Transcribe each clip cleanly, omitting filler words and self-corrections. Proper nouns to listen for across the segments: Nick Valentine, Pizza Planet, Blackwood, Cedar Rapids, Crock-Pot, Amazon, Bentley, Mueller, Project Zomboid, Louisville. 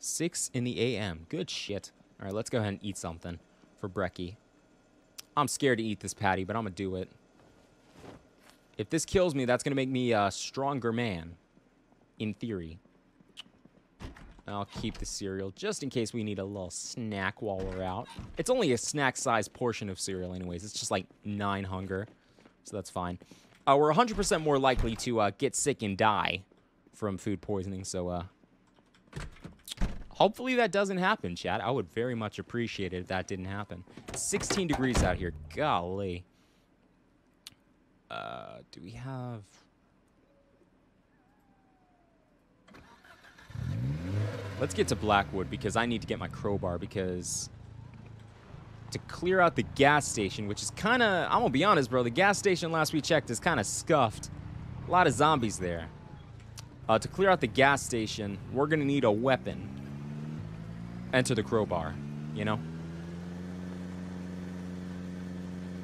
6 in the a.m. Good shit. All right, let's go ahead and eat something for brekkie. I'm scared to eat this patty, but I'm going to do it. If this kills me, that's going to make me a stronger man, in theory. I'll keep the cereal just in case we need a little snack while we're out. It's only a snack-sized portion of cereal anyways. It's just like 9 hunger, so that's fine. We're 100% more likely to get sick and die from food poisoning, so hopefully that doesn't happen, chat. I would very much appreciate it if that didn't happen. 16 degrees out here. Golly. Do we have... Let's get to Blackwood because I need to get my crowbar because to clear out the gas station, which is kind of, I'm going to be honest, bro. The gas station last we checked is kind of scuffed. A lot of zombies there. To clear out the gas station, we're going to need a weapon. Enter the crowbar, you know?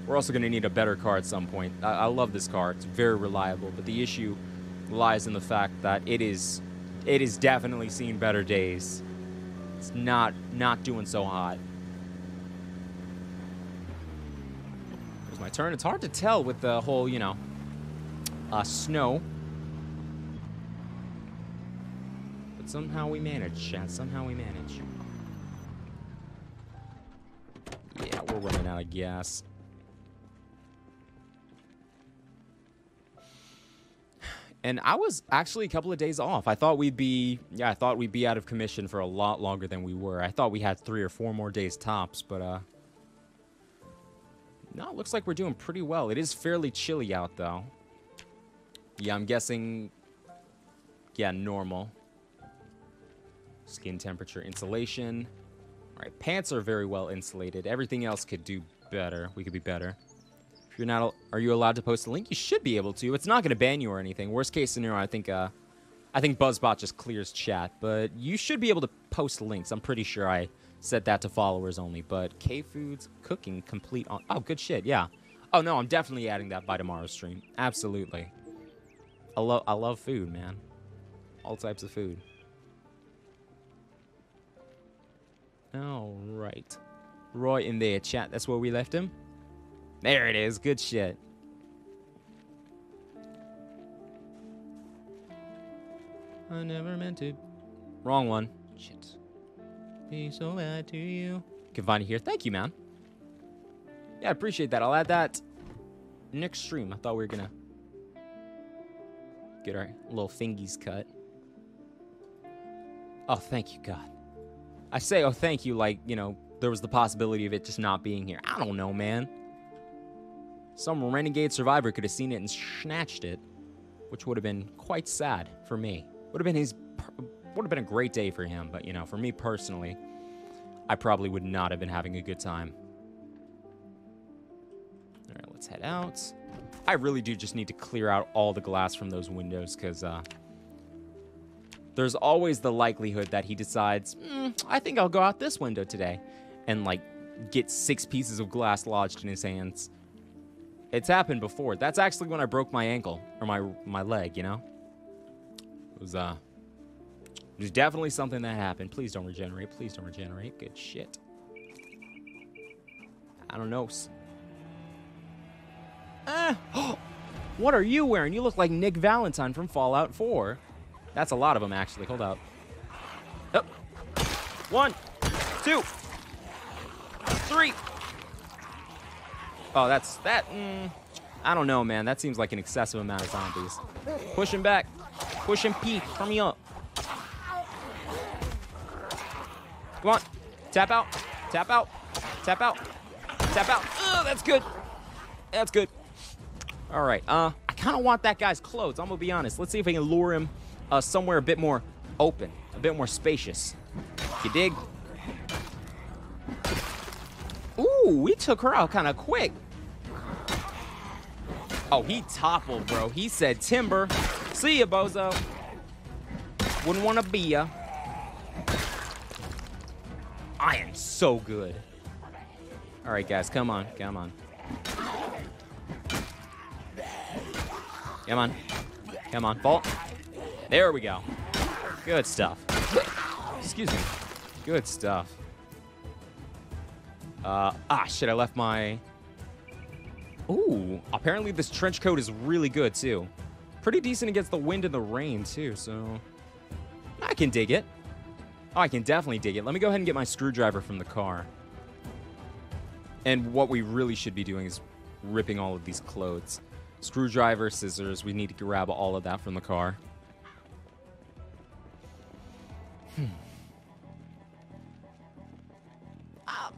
We're also going to need a better car at some point. I love this car. It's very reliable, but the issue lies in the fact that it is definitely seen better days. It's not doing so hot. It was my turn. It's hard to tell with the whole, you know, snow. But somehow we manage, chat. Somehow we manage. Yeah, we're running out of gas. And I was actually a couple of days off. I thought we'd be, yeah, I thought we'd be out of commission for a lot longer than we were. I thought we had 3 or 4 more days tops, but no, it looks like we're doing pretty well. It is fairly chilly out though. Yeah, I'm guessing, yeah, normal. Skin temperature, insulation. All right, pants are very well insulated. Everything else could do better. We could be better. You're not, are you allowed to post a link? You should be able to. It's not going to ban you or anything. Worst case scenario, I think Buzzbot just clears chat. But you should be able to post links. I'm pretty sure I set that to followers only. But K-Foods cooking complete on... Oh, good shit, yeah. Oh, no, I'm definitely adding that by tomorrow's stream. Absolutely. I love food, man. All types of food. All right. Roy in there, chat. That's where we left him. There it is. Good shit. I never meant to. Wrong one. Shit. Be so bad to you. Can find it here. Thank you, man. Yeah, I appreciate that. I'll add that next stream. I thought we were going to get our little fingies cut. Oh, thank you, God. I say, oh, thank you, like, you know, there was the possibility of it just not being here. I don't know, man. Some renegade survivor could have seen it and snatched it, which would have been quite sad for me. Would have been a great day for him, but you know, for me personally, I probably would not have been having a good time. All right, let's head out. I really do just need to clear out all the glass from those windows because there's always the likelihood that he decides, I think I'll go out this window today, and like get 6 pieces of glass lodged in his hands. It's happened before. That's actually when I broke my ankle or my leg, you know? It was definitely something that happened. Please don't regenerate. Please don't regenerate. Good shit. I don't know. What are you wearing? You look like Nick Valentine from Fallout 4. That's a lot of them, actually. Hold up. Oh. 1, 2, 3. Oh, that's that. I don't know, man. That seems like an excessive amount of zombies. Push him back. Push him, Pete. Turn me up. Come on. Tap out. Tap out. Tap out. Tap out. Oh, that's good. That's good. All right. I kind of want that guy's clothes. I'm going to be honest. Let's see if we can lure him somewhere a bit more open, a bit more spacious. You dig? Ooh, we took her out kind of quick. Oh, he toppled, bro. He said, timber. See ya, bozo. Wouldn't want to be ya. I am so good. All right, guys. Come on. Come on. Come on. Come on. Vault. There we go. Good stuff. Excuse me. Good stuff. Shit, I left my... Ooh, apparently this trench coat is really good, too. Pretty decent against the wind and the rain, too, so... I can dig it. Oh, I can definitely dig it. Let me go ahead and get my screwdriver from the car. And what we really should be doing is ripping all of these clothes. Screwdriver, scissors, we need to grab all of that from the car.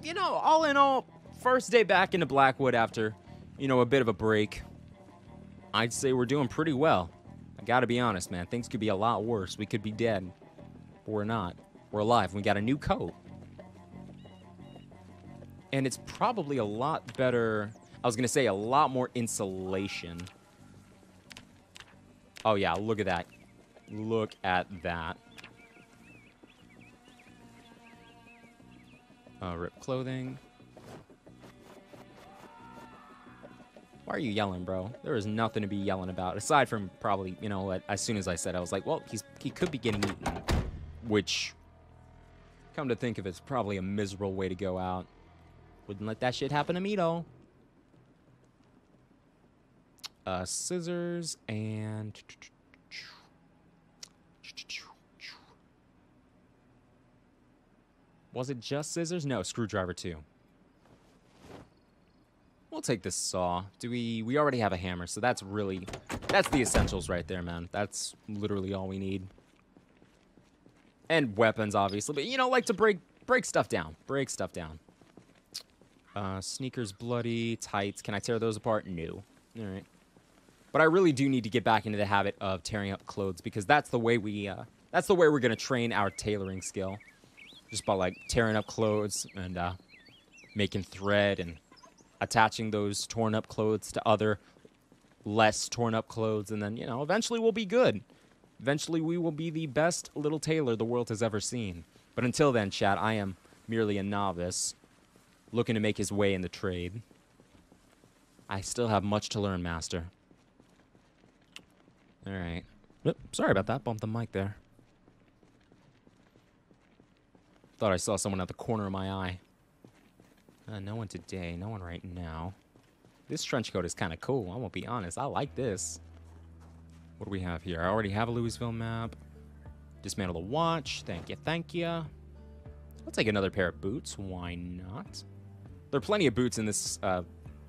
You know, all in all, first day back into Blackwood after, you know, a bit of a break. I'd say we're doing pretty well. I gotta be honest, man. Things could be a lot worse. We could be dead. But we're not. We're alive. We got a new coat. And it's probably a lot better... I was gonna say a lot more insulation. Oh, yeah. Look at that. Look at that. Rip clothing. Why are you yelling, bro? There is nothing to be yelling about. Aside from probably, you know what, as soon as I said, I was like, well, he could be getting eaten. Which, come to think of it, it's probably a miserable way to go out. Wouldn't let that shit happen to me, though. Scissors and... Was it just scissors? No, screwdriver, too. We'll take this saw. Do we already have a hammer, so that's really... That's the essentials right there, man. That's literally all we need. And weapons, obviously. But, you know, like to break stuff down. Break stuff down. Sneakers bloody. Tights. Can I tear those apart? No. All right. But I really do need to get back into the habit of tearing up clothes, because that's the way we... that's the way we're going to train our tailoring skill. Just by, like, tearing up clothes and making thread and... attaching those torn up clothes to other less torn up clothes, and then, you know, eventually we'll be good. Eventually we will be the best little tailor the world has ever seen. But until then, chat, I am merely a novice looking to make his way in the trade. I still have much to learn, master. All right. Oop, sorry about that. Bumped the mic there. Thought I saw someone at the corner of my eye. No one today. No one right now. This trench coat is kind of cool. I won't be honest. I like this. What do we have here? I already have a Louisville map. Dismantle the watch. Thank you. Thank you. I'll take another pair of boots. Why not? There are plenty of boots in this.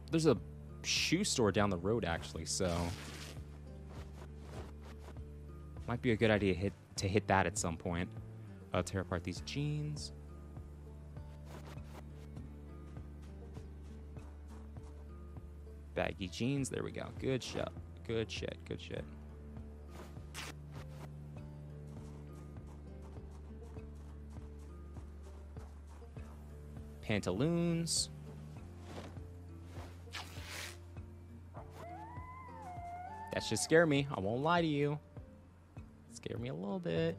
There's a shoe store down the road, actually. So might be a good idea to hit that at some point. Tear apart these jeans. Baggy jeans. There we go. Good shit. Good shit. Good shit. Pantaloons. That should scare me. I won't lie to you. Scare me a little bit.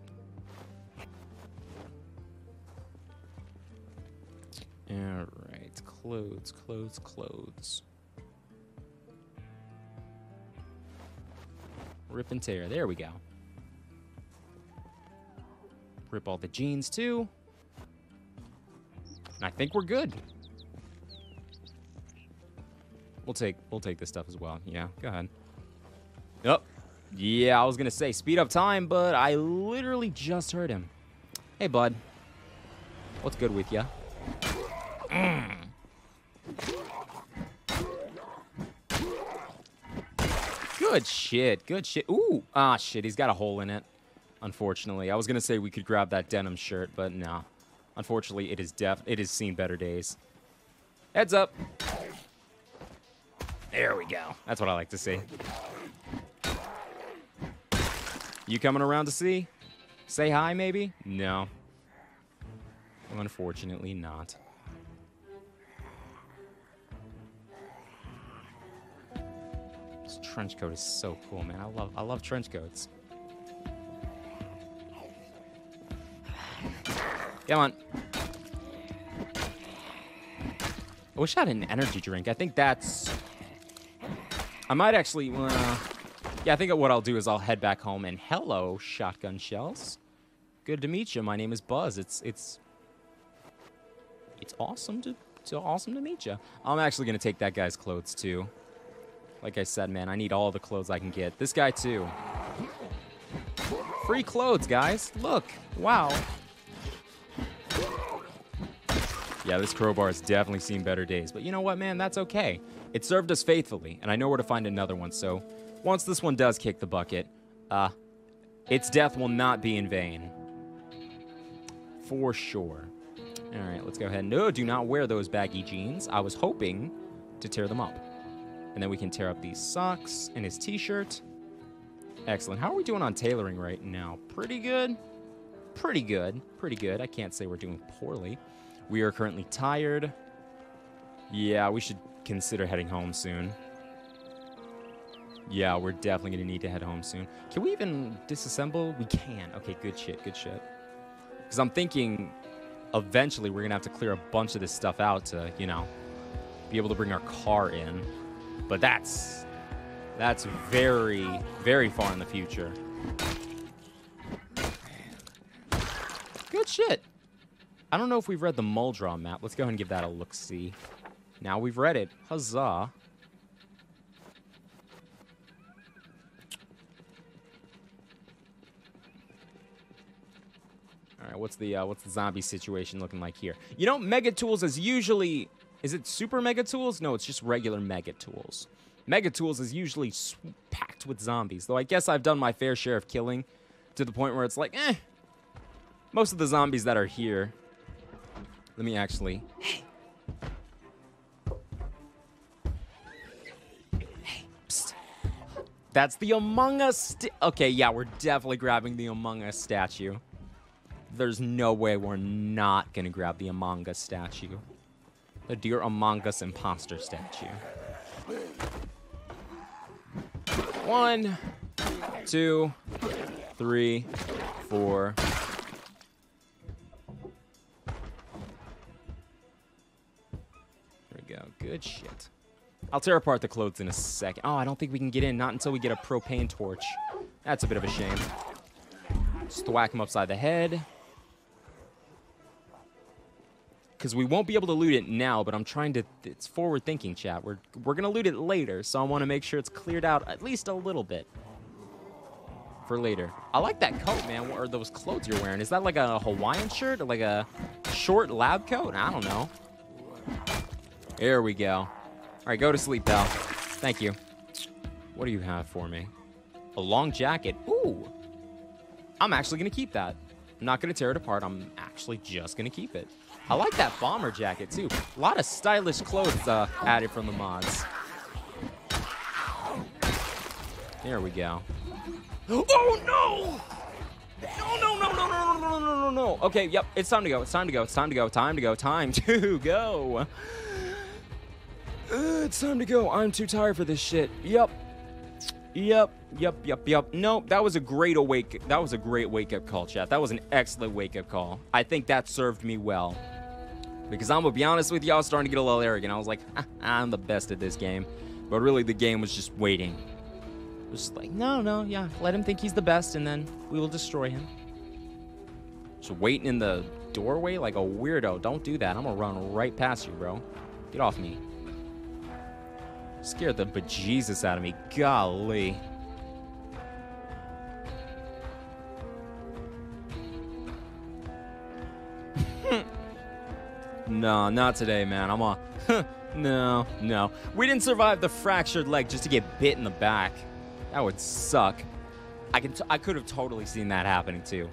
All right. Clothes. Clothes. Clothes. Rip and tear. There we go. Rip all the jeans, too. And I think we're good. We'll take this stuff as well. Yeah, go ahead. Oh, yeah, I was going to say speed up time, but I literally just heard him. Hey, bud. What's good with ya? Good shit, good shit. Ooh, ah, shit, he's got a hole in it, unfortunately. I was going to say we could grab that denim shirt, but no. Unfortunately, it has seen better days. Heads up. There we go. That's what I like to see. You coming around to see? Say hi, maybe? No. Unfortunately not. This trench coat is so cool, man. I love trench coats. Come on. I wish I had an energy drink. I think that's... I might actually... yeah, I think what I'll do is I'll head back home and... Hello, shotgun shells. Good to meet you. My name is Buzz. It's awesome to meet you. I'm actually gonna take that guy's clothes too. Like I said, man, I need all the clothes I can get. This guy too. Free clothes, guys. Look. Wow. Yeah, this crowbar has definitely seen better days. But you know what, man? That's okay. It served us faithfully, and I know where to find another one. So once this one does kick the bucket, its death will not be in vain. For sure. All right, let's go ahead. No, do not wear those baggy jeans. I was hoping to tear them up. And then we can tear up these socks and his t-shirt. Excellent. How are we doing on tailoring right now? Pretty good. Pretty good. Pretty good. I can't say we're doing poorly. We are currently tired. Yeah, we should consider heading home soon. Yeah, we're definitely going to need to head home soon. Can we even disassemble? We can. Okay, good shit, good shit. Because I'm thinking eventually we're going to have to clear a bunch of this stuff out to, you know, be able to bring our car in. But that's very, very far in the future. Good shit. I don't know if we've read the Muldraugh map. Let's go ahead and give that a look-see. Now we've read it. Huzzah. All right, what's the zombie situation looking like here? You know, Mega Tools is usually... Is it Super Mega Tools? No, it's just regular Mega Tools. Mega Tools is usually packed with zombies, though I guess I've done my fair share of killing to the point where it's like, eh. Most of the zombies that are here... Let me actually... Hey! Hey, psst. That's the Among Us... Okay, yeah, we're definitely grabbing the Among Us statue. There's no way we're not gonna grab the Among Us statue. The dear Among Us imposter statue. 1, 2, 3, 4... Good shit. I'll tear apart the clothes in a second. Oh, I don't think we can get in. Not until we get a propane torch. That's a bit of a shame. Just thwack him upside the head. Because we won't be able to loot it now, but I'm trying to... It's forward thinking, chat. We're going to loot it later, so I want to make sure it's cleared out at least a little bit. For later. I like that coat, man, or those clothes you're wearing. Is that like a Hawaiian shirt? Or like a short lab coat? I don't know. There we go. All right, go to sleep, pal. Thank you. What do you have for me? A long jacket. Ooh. I'm actually going to keep that. I'm not going to tear it apart. I'm actually just going to keep it. I like that bomber jacket, too. A lot of stylish clothes added from the mods. There we go. Oh, no! No. Okay, yep. It's time to go. It's time to go. It's time to go. Time to go. Time to go. It's time to go. I'm too tired for this shit. Yep. No, that was a great awake. That was a great wake-up call, chat. That was an excellent wake-up call. I think that served me well. Because I'm going to be honest with you, I was starting to get a little arrogant. I was like, I'm the best at this game. But really, the game was just waiting. It was just like, no, yeah. Let him think he's the best, and then we will destroy him. Just waiting in the doorway like a weirdo. Don't do that. I'm going to run right past you, bro. Get off me. Scared the bejesus out of me. Golly. No, not today, man. I'm a... No. We didn't survive the fractured leg just to get bit in the back. That would suck. I could have totally seen that happening, too.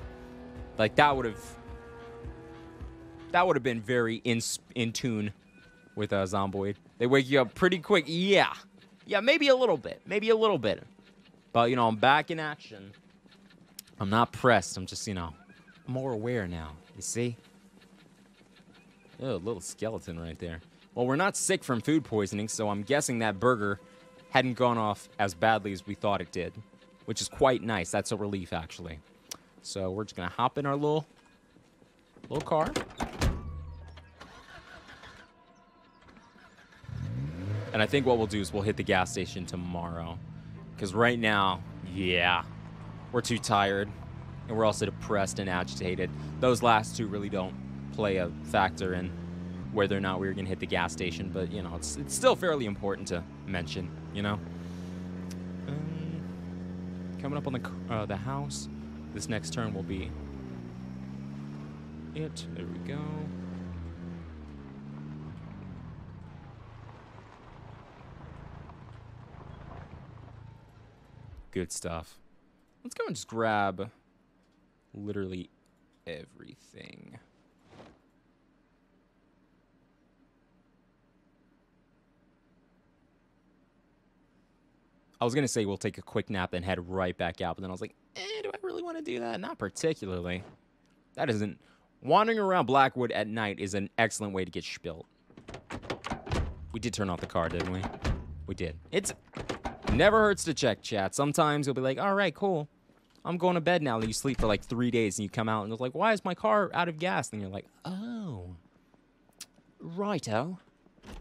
Like, that would have been very in tune with Zomboid. They wake you up pretty quick. Yeah. Yeah, maybe a little bit. Maybe a little bit. But, you know, I'm back in action. I'm not pressed. I'm just, you know, more aware now. You see? Oh, little skeleton right there. Well, we're not sick from food poisoning, so I'm guessing that burger hadn't gone off as badly as we thought it did, which is quite nice. That's a relief, actually. So we're just going to hop in our little car. And I think what we'll do is we'll hit the gas station tomorrow. Because right now, yeah, we're too tired. and we're also depressed and agitated. Those last two really don't play a factor in whether or not we were going to hit the gas station, but, you know, it's still fairly important to mention, you know. Coming up on the house, this next turn will be it. There we go. Good stuff. Let's go and just grab literally everything. I was going to say we'll take a quick nap and head right back out, but then I was like, do I really want to do that? Not particularly. That isn't... Wandering around Blackwood at night is an excellent way to get spilled. We did turn off the car, didn't we? We did. It's... Never hurts to check, chat. Sometimes you'll be like, all right, cool. I'm going to bed now. Then you sleep for like 3 days and you come out and it's like, why is my car out of gas? And you're like, oh. Righto.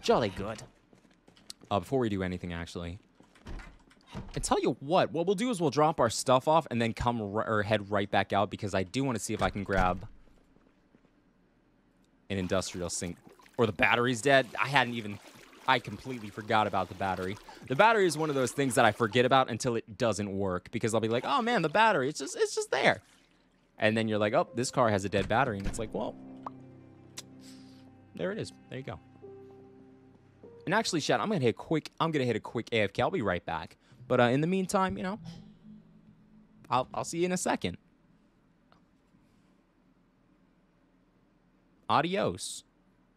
Jolly good. Before we do anything, actually. I tell you what we'll do is we'll drop our stuff off and then head right back out, because I do want to see if I can grab an industrial sink. Or the battery's dead. I completely forgot about the battery. The battery is one of those things that I forget about until it doesn't work, because I'll be like, oh man, the battery, it's just there. And then you're like, oh, this car has a dead battery. And it's like, well, there it is. There you go. And actually, chat, I'm gonna hit a quick AFK. I'll be right back. But in the meantime, you know, I'll see you in a second. Adios.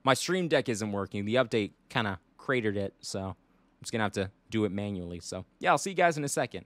My stream deck isn't working. The update kind of cratered it, so I'm just going to have to do it manually. So, yeah, I'll see you guys in a second.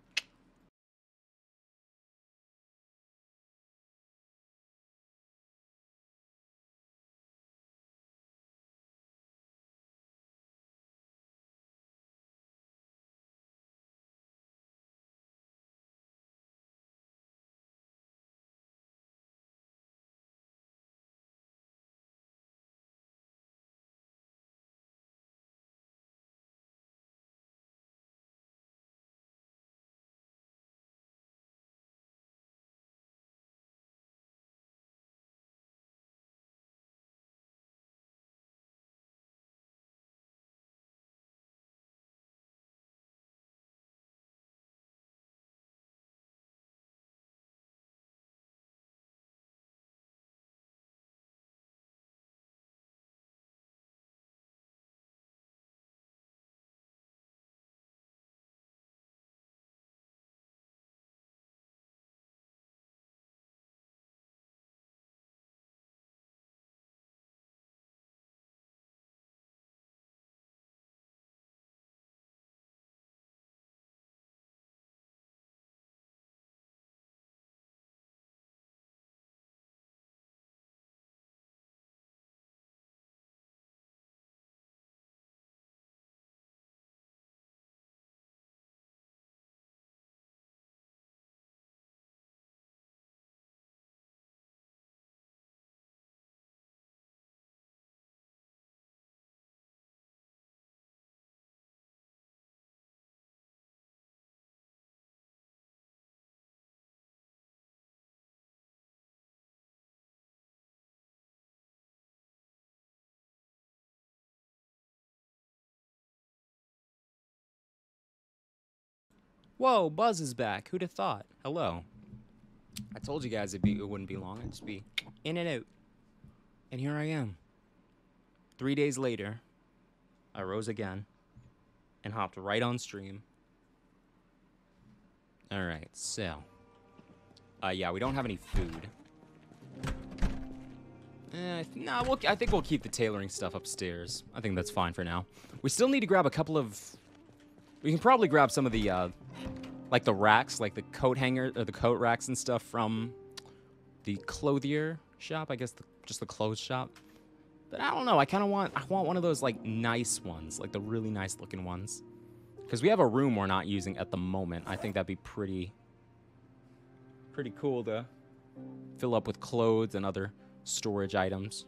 Whoa, Buzz is back. Who'd have thought? Hello. I told you guys it wouldn't be long. It'd just be in and out. And here I am. 3 days later, I rose again and hopped right on stream. All right, so. Yeah, we don't have any food. Nah, I think we'll keep the tailoring stuff upstairs. I think that's fine for now. We still need to grab a couple of... We can probably grab some of the, like the racks, like the coat hanger, or the coat racks and stuff from the clothier shop, I guess, just the clothes shop. But I don't know, I want one of those, like, nice ones, like the really nice looking ones. Because we have a room we're not using at the moment. I think that'd be pretty cool to fill up with clothes and other storage items.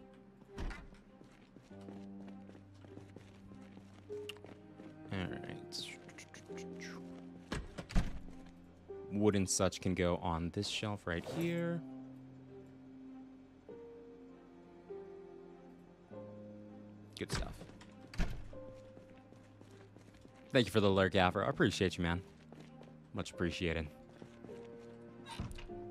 All right. wood and such can go on this shelf right here. Good stuff. Thank you for the lurk, Afro. I appreciate you, man. Much appreciated.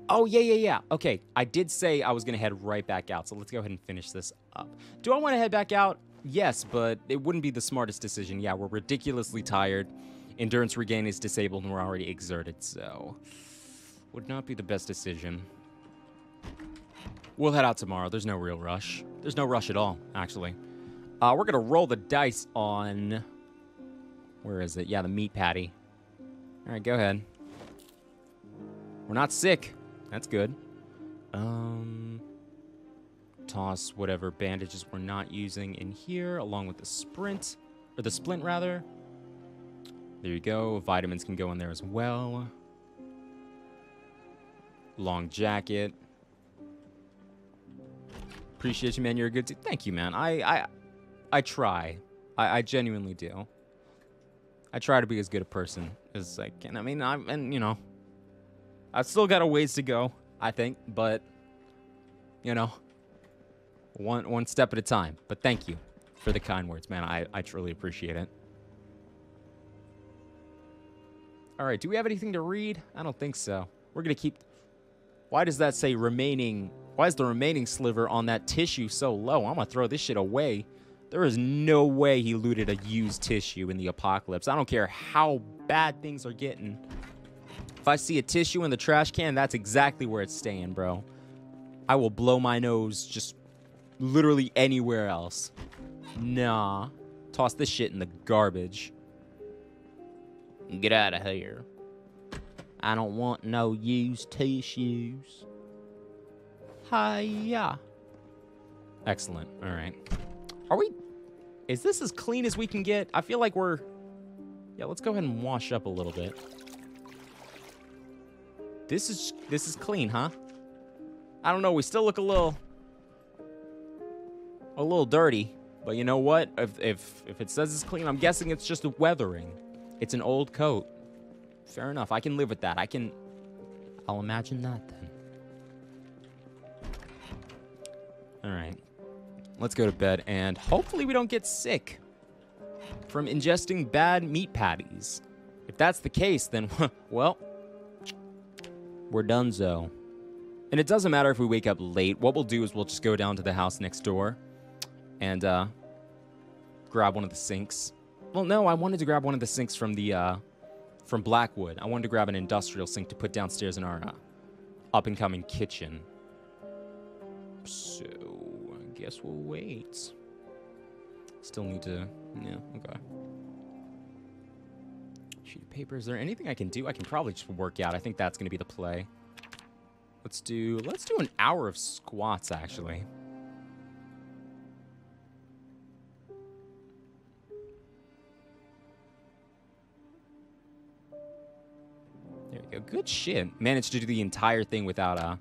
Oh, yeah. Okay, I did say I was going to head right back out, so let's go ahead and finish this up. Do I want to head back out? Yes, but it wouldn't be the smartest decision. Yeah, we're ridiculously tired. Endurance regain is disabled, and we're already exerted, so... would not be the best decision. We'll head out tomorrow. There's no real rush. There's no rush at all, actually. We're going to roll the dice on... where is it? Yeah, the meat patty. All right, go ahead. We're not sick. That's good. Toss whatever bandages we're not using in here, along with the sprint, or the splint, rather. There you go. Vitamins can go in there as well. Long jacket. Appreciate you, man. You're a good dude. Thank you, man. I try. I genuinely do. I try to be as good a person as I can. I mean, and you know, I've still got a ways to go, I think, but, you know, one step at a time. But thank you for the kind words, man. I truly appreciate it. All right, do we have anything to read? I don't think so. We're going to keep... why does that say remaining... why is the remaining sliver on that tissue so low? I'm going to throw this shit away. There is no way he looted a used tissue in the apocalypse. I don't care how bad things are getting. If I see a tissue in the trash can, that's exactly where it's staying, bro. I will blow my nose just literally anywhere else. Nah. Toss this shit in the garbage. Get out of here. I don't want no used tissues. Hiya. Excellent. All right. Are we... is this as clean as we can get? I feel like we're... yeah, let's go ahead and wash up a little bit. This is clean, huh? I don't know. We still look a little dirty, but you know what? If it says it's clean, I'm guessing it's just the weathering. It's an old coat. Fair enough. I can live with that. I'll imagine that then. All right. Let's go to bed and hopefully we don't get sick from ingesting bad meat patties. If that's the case, then well, we're donezo. And it doesn't matter if we wake up late. What we'll do is we'll just go down to the house next door and grab one of the sinks. Well, no, I wanted to grab one of the sinks from Blackwood. I wanted to grab an industrial sink to put downstairs in our up-and-coming kitchen. So, I guess we'll wait. Still need to... yeah, okay. Sheet of paper. Is there anything I can do? I can probably just work out. I think that's going to be the play. Let's do an hour of squats, actually. There we go. Good shit. Managed to do the entire thing without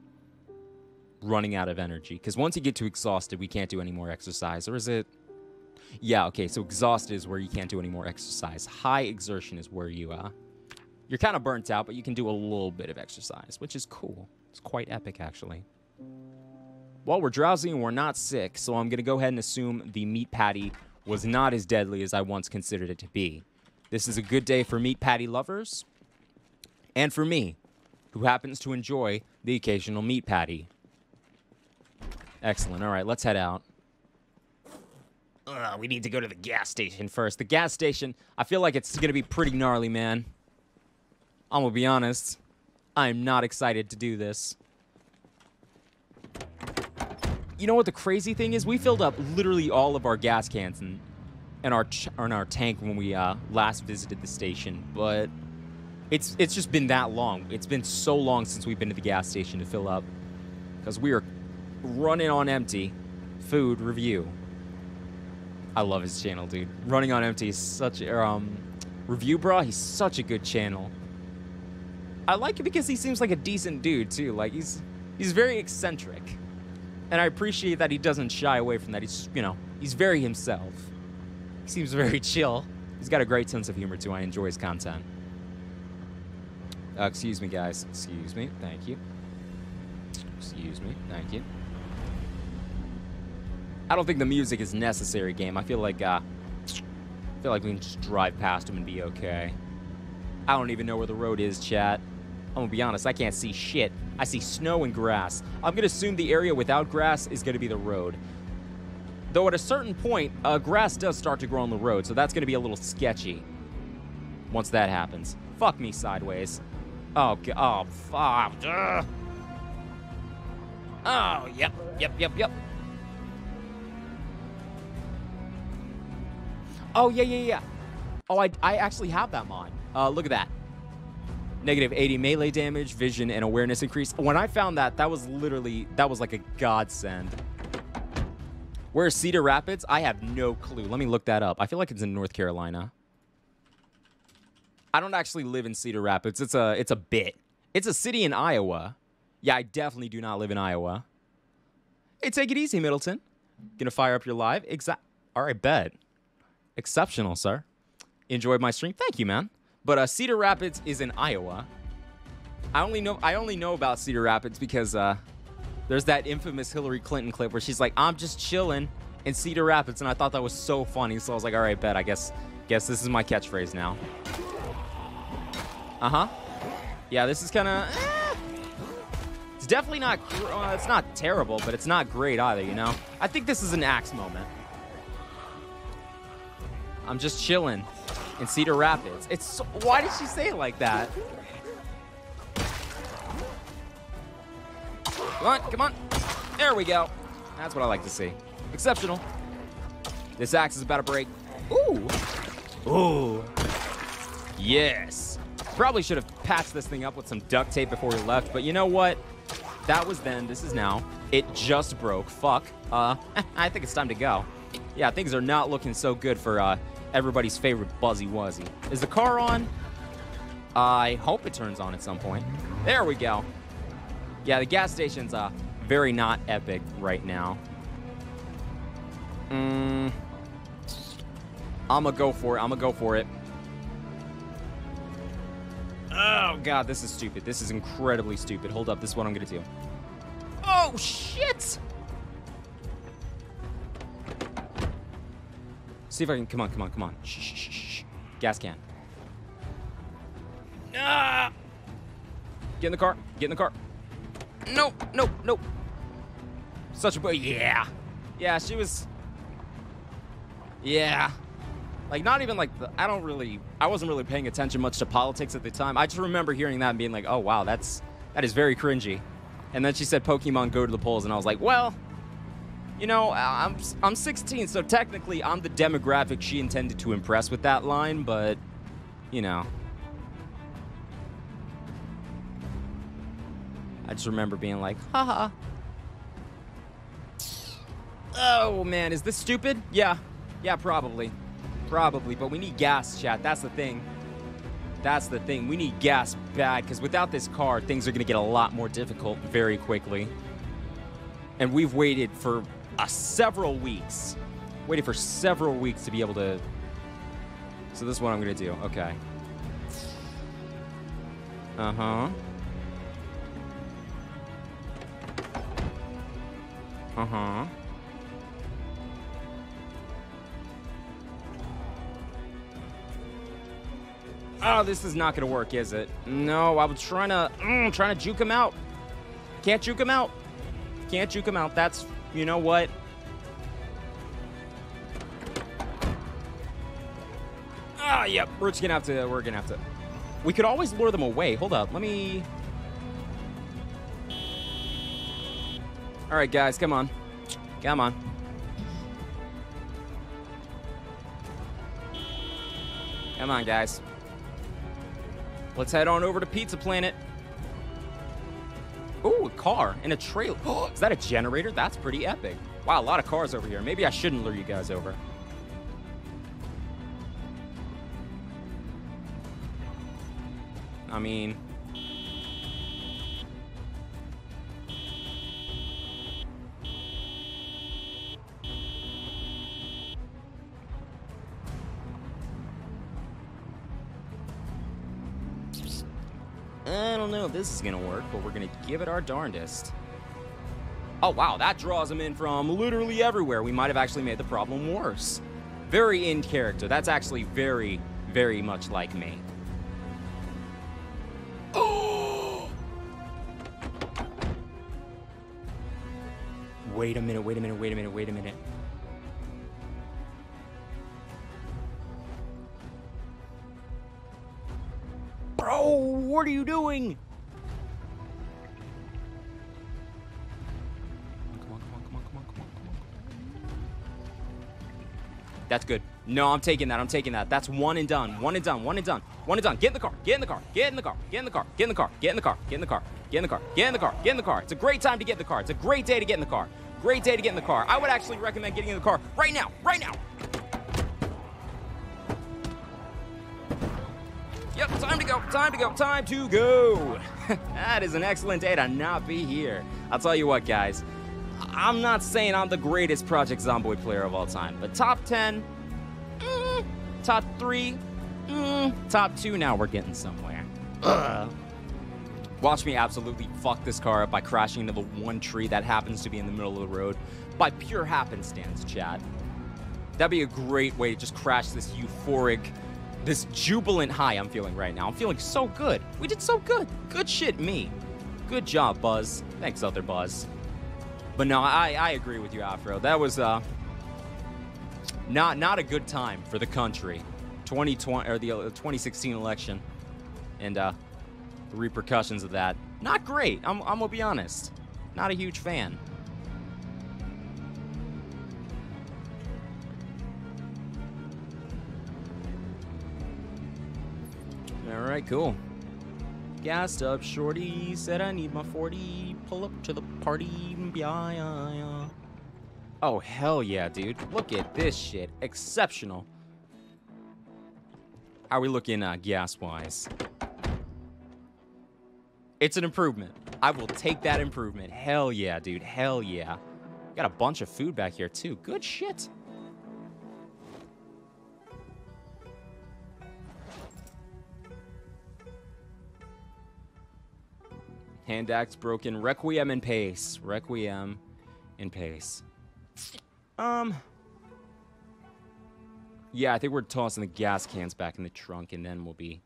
running out of energy. Because once you get too exhausted, we can't do any more exercise. Or is it... yeah, okay, so exhausted is where you can't do any more exercise. High exertion is where you, you're kind of burnt out, but you can do a little bit of exercise, which is cool. It's quite epic, actually. Well, we're drowsy and we're not sick, so I'm going to go ahead and assume the meat patty was not as deadly as I once considered it to be. This is a good day for meat patty lovers, and for me, who happens to enjoy the occasional meat patty. Excellent. All right, let's head out. We need to go to the gas station first. The gas station, I feel like it's going to be pretty gnarly, man. I'm going to be honest. I am not excited to do this. You know what the crazy thing is? We filled up literally all of our gas cans and our tank when we last visited the station. But it's just been that long. It's been so long since we've been to the gas station to fill up. Because we are running on empty. Food review. I love his channel, dude. Running on Empty is such a... Review Bra, he's such a good channel. I like it because he seems like a decent dude, too. Like, he's very eccentric. And I appreciate that he doesn't shy away from that. He's, you know, he's very himself. He seems very chill. He's got a great sense of humor, too. I enjoy his content. Excuse me, guys. Excuse me. Thank you. Excuse me. Thank you. I don't think the music is necessary, game. I feel like we can just drive past him and be okay. I don't even know where the road is, chat. I'm gonna be honest, I can't see shit. I see snow and grass. I'm gonna assume the area without grass is gonna be the road. Though at a certain point, grass does start to grow on the road, so that's gonna be a little sketchy. Once that happens. Fuck me sideways. Oh, God. Oh, fuck. Ugh. Oh, yep, yep, yep, yep. Oh, yeah, yeah, yeah. Oh, I actually have that mod. Look at that. Negative 80 melee damage, vision, and awareness increase. When I found that, that was like a godsend. Where's Cedar Rapids? I have no clue. Let me look that up. I feel like it's in North Carolina. I don't actually live in Cedar Rapids. It's a bit. It's a city in Iowa. Yeah, I definitely do not live in Iowa. Hey, take it easy, Middleton. Gonna fire up your live? All right, bet. Exceptional, sir. Enjoyed my stream. Thank you, man. But Cedar Rapids is in Iowa. I only know about Cedar Rapids because there's that infamous Hillary Clinton clip where she's like, "I'm just chilling in Cedar Rapids," and I thought that was so funny. So I was like, "All right, bet. I guess this is my catchphrase now." Yeah, this is kind of. It's definitely not. It's not terrible, but it's not great either. You know. I think this is an Axe moment. I'm just chilling in Cedar Rapids. It's so, why did she say it like that? Come on, come on. There we go. That's what I like to see. Exceptional. This axe is about to break. Ooh. Ooh. Yes. Probably should have patched this thing up with some duct tape before we left, but you know what? That was then, this is now. It just broke. Fuck. I think it's time to go. Yeah, things are not looking so good for everybody's favorite Buzzy Wuzzy. Is the car on? I hope it turns on at some point. There we go. Yeah, the gas station's very not epic right now. I'ma go for it. I'ma go for it. Oh, God, this is stupid. This is incredibly stupid. Hold up. This is what I'm going to do. Oh, shit! See if I can, come on, come on, come on. Shh, shh, shh, shh. Gas can. Ah! Get in the car, get in the car. No, no, no. Such a boy, yeah. Yeah, she was, yeah. Like not even like, I wasn't really paying attention much to politics at the time. I just remember hearing that and being like, oh wow, that is very cringy. And then she said, Pokemon go to the polls. And I was like, well, you know, I'm 16, so technically I'm the demographic she intended to impress with that line, but, you know. I just remember being like, haha. Oh, man, is this stupid? Yeah. Yeah, probably. Probably, but we need gas, chat. That's the thing. That's the thing. We need gas bad, because without this car, things are going to get a lot more difficult very quickly. And we've waited for... several weeks to be able to. So this is what I'm gonna do. Okay. Oh, this is not gonna work, is it? No, I was trying to juke him out. Can't juke him out. Can't juke him out. That's, you know what? Ah, yep. We're just gonna have to. We're gonna have to. We could always lure them away. Hold up. Let me. All right, guys. Come on. Come on. Come on, guys. Let's head on over to Pizza Planet. Ooh, a car and a trailer. Oh, is that a generator? That's pretty epic. Wow, a lot of cars over here. Maybe I shouldn't lure you guys over. I mean... know if this is gonna work, but we're gonna give it our darndest. Oh wow, that draws them in from literally everywhere. We might have actually made the problem worse. Very in character. That's actually very, very much like me. Oh! Wait a minute, wait a minute, wait a minute, wait a minute. Bro, what are you doing? That's good. No, I'm taking that. I'm taking that. That's one and done. One and done. One and done. One and done. Get in the car. Get in the car. Get in the car. Get in the car. Get in the car. Get in the car. Get in the car. Get in the car. Get in the car. Get in the car. It's a great time to get in the car. It's a great day to get in the car. Great day to get in the car. I would actually recommend getting in the car right now. Right now. Yep. Time to go. Time to go. Time to go. That is an excellent day to not be here. I'll tell you what, guys. I'm not saying I'm the greatest Project Zomboid player of all time, but top 10, top 3, top 2, now we're getting somewhere. Ugh. Watch me absolutely fuck this car up by crashing into the one tree that happens to be in the middle of the road by pure happenstance, Chad. That'd be a great way to just crash this euphoric, this jubilant high I'm feeling right now. I'm feeling so good. We did so good. Good shit, me. Good job, Buzz. Thanks, other Buzz. But no, I agree with you, Afro. That was not a good time for the country. 2020 or the 2016 election, and the repercussions of that. Not great. I'm gonna be honest. Not a huge fan. All right, cool. Gassed up, shorty, said I need my 40, pull up to the party, yeah, yeah, yeah. Oh, hell yeah, dude. Look at this shit. Exceptional. How are we looking gas-wise? It's an improvement. I will take that improvement. Hell yeah, dude. Hell yeah. Got a bunch of food back here, too. Good shit. Hand axe broken. Requiem and pace. Requiem and pace. Yeah, I think we're tossing the gas cans back in the trunk, and then we'll be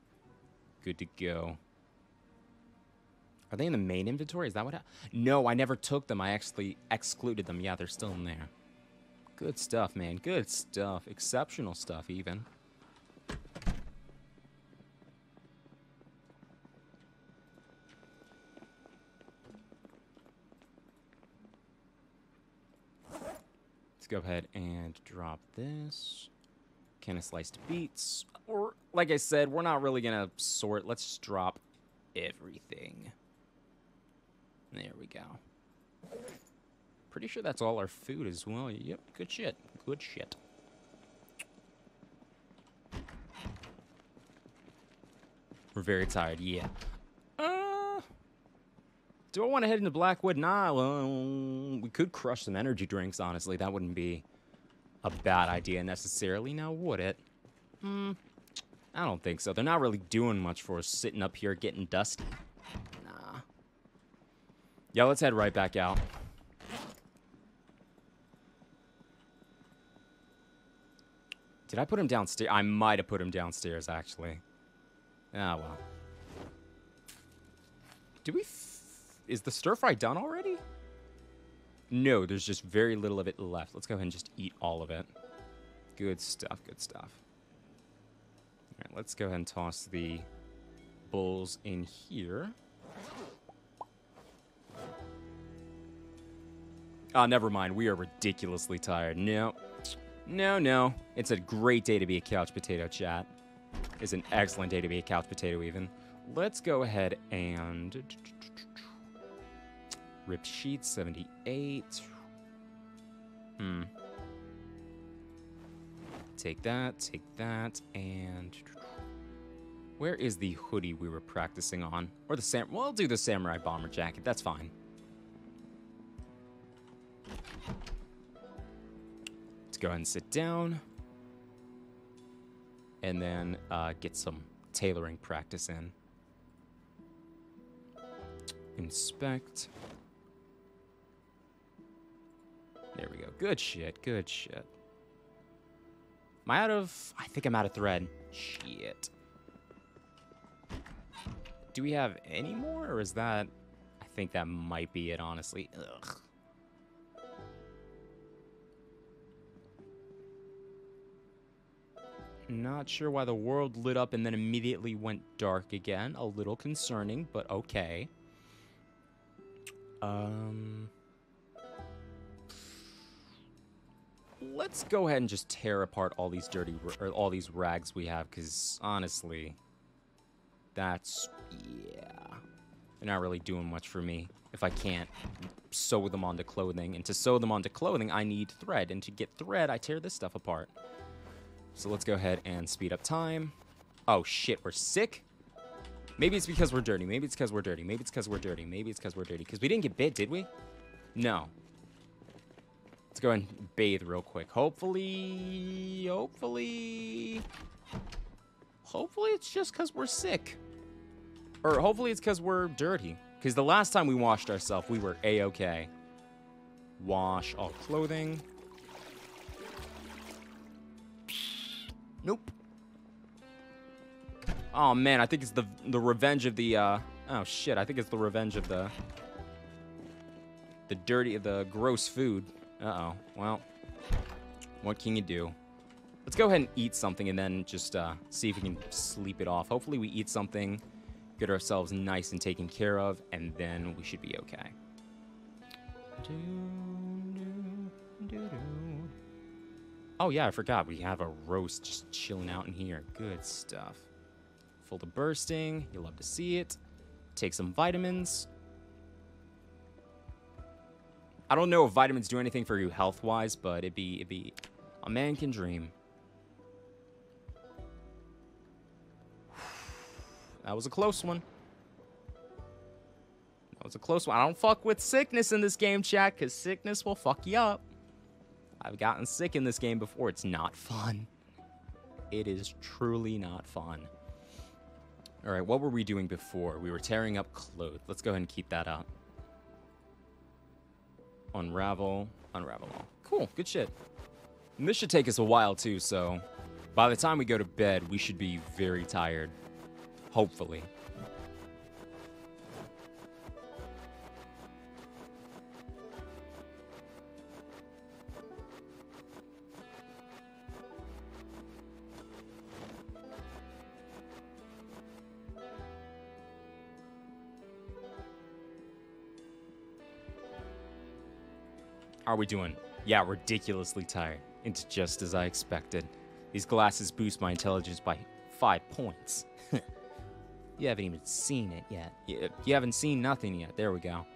good to go. Are they in the main inventory? Is that what happened? No, I never took them. I actually excluded them. Yeah, they're still in there. Good stuff, man. Good stuff. Exceptional stuff, even. Go ahead and drop this can of sliced beets, or like I said, we're not really gonna sort. Let's just drop everything. There we go. Pretty sure that's all our food as well. Yep, good shit, good shit. We're very tired. Yeah. Do I want to head into Blackwood? Nah, well, we could crush some energy drinks, honestly. That wouldn't be a bad idea necessarily, now would it? I don't think so. They're not really doing much for us sitting up here getting dusty. Nah. Yeah, let's head right back out. Did I put him downstairs? I might have put him downstairs, actually. Ah, well. Do we... Is the stir-fry done already? No, there's just very little of it left. Let's go ahead and just eat all of it. Good stuff, good stuff. All right, let's go ahead and toss the bowls in here. Oh, never mind. We are ridiculously tired. No, no, no. It's a great day to be a couch potato, chat. It's an excellent day to be a couch potato, even. Let's go ahead and... Ripped sheet, 78. Take that, and... Where is the hoodie we were practicing on? Or the well, I'll do the samurai bomber jacket. That's fine. Let's go ahead and sit down. And then get some tailoring practice in. Inspect. There we go. Good shit. Good shit. Am I out of... I think I'm out of thread. Shit. Do we have any more? Or is that... I think that might be it, honestly. Ugh. Not sure why the world lit up and then immediately went dark again. A little concerning, but okay. Let's go ahead and just tear apart all these all these rags we have, because honestly, that's, yeah, they're not really doing much for me if I can't sew them onto clothing. And to sew them onto clothing, I need thread, and to get thread, I tear this stuff apart. So let's go ahead and speed up time. Oh shit, we're sick? Maybe it's because we're dirty. Maybe it's because we're dirty. Maybe it's because we're dirty. Maybe it's because we're dirty. Because we didn't get bit, did we? No. Let's go ahead and bathe real quick. Hopefully it's just because we're sick. Or hopefully it's because we're dirty. Because the last time we washed ourselves, we were A-okay. Wash all clothing. Nope. Oh man, I think it's the revenge of the oh shit, I think it's the revenge of the dirty, the gross food. Uh-oh. Well, what can you do? Let's go ahead and eat something and then just see if we can sleep it off. Hopefully we eat something, get ourselves nice and taken care of, and then we should be okay. Oh yeah, I forgot. We have a roast just chilling out in here. Good stuff. Full to bursting. You'll love to see it. Take some vitamins. I don't know if vitamins do anything for you health-wise, but it'd be a man can dream. That was a close one. That was a close one. I don't fuck with sickness in this game, chat, because sickness will fuck you up. I've gotten sick in this game before. It's not fun. It is truly not fun. All right, what were we doing before? We were tearing up clothes. Let's go ahead and keep that up. Unravel. Unravel all. Cool. Good shit. And this should take us a while, too, so by the time we go to bed, we should be very tired. Hopefully. How are we doing? Yeah, ridiculously tired. It's just as I expected. These glasses boost my intelligence by 5 points. You haven't even seen it yet. You haven't seen nothing yet. There we go.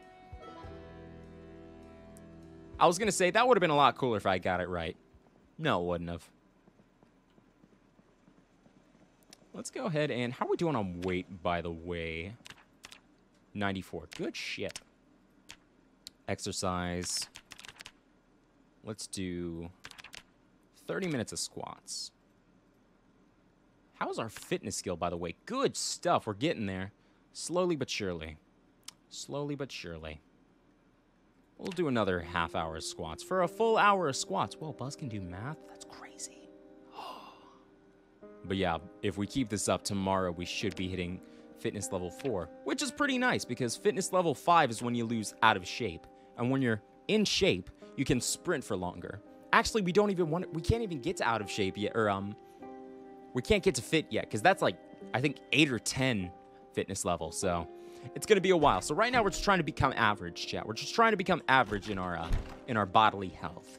I was gonna say that would have been a lot cooler if I got it right. No, it wouldn't have. Let's go ahead and how are we doing on weight, by the way? 94. Good shit. Exercise. Let's do 30 minutes of squats. How's our fitness skill, by the way? Good stuff. We're getting there. Slowly but surely. Slowly but surely. We'll do another half hour of squats. For a full hour of squats. Whoa, Buzz can do math? That's crazy. But yeah, if we keep this up tomorrow, we should be hitting fitness level 4. Which is pretty nice, because fitness level 5 is when you lose out of shape. And when you're in shape, you can sprint for longer. Actually, we don't even want... We can't even get to out of shape yet. Or, we can't get to fit yet. Because that's like, I think, 8 or 10 fitness level. So, it's going to be a while. So, right now, we're just trying to become average, chat. We're just trying to become average in our bodily health.